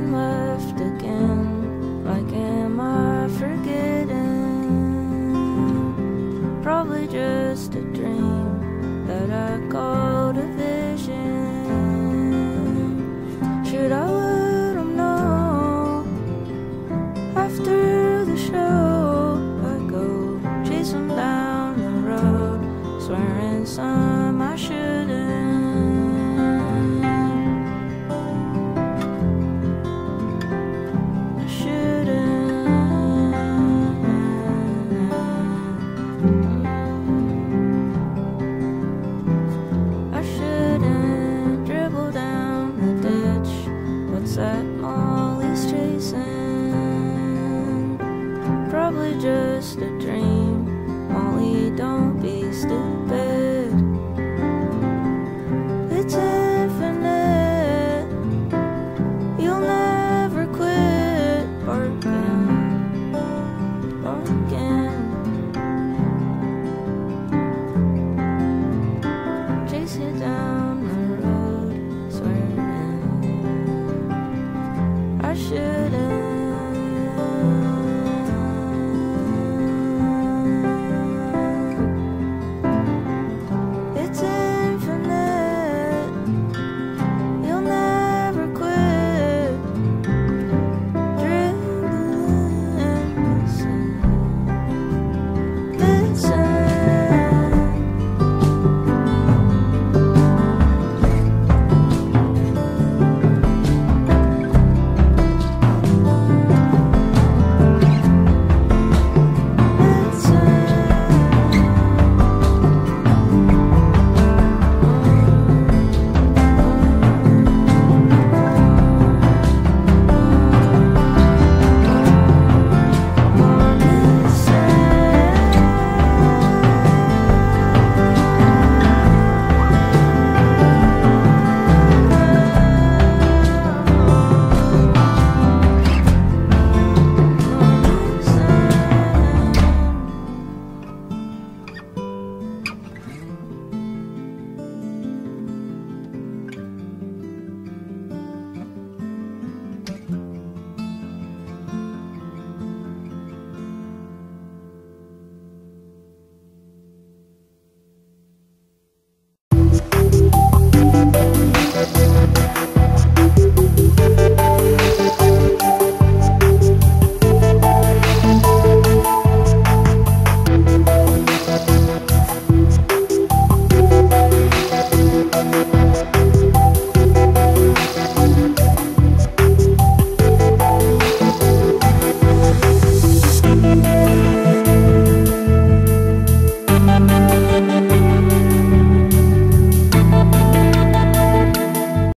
been left again. Like, am I forgetting? Probably just a dream that I called a vision. Should I let them know? After the show, I go chase them down the road, swearing some I shouldn't. That Molly's chasing, probably just a dream. Molly, don't be stupid. It's infinite, you'll never quit barking, barking. Chase you down the road, swear. I shouldn't.